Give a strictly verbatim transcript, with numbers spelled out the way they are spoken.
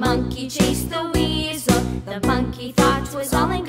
monkey chased the weasel. The monkey thought was all in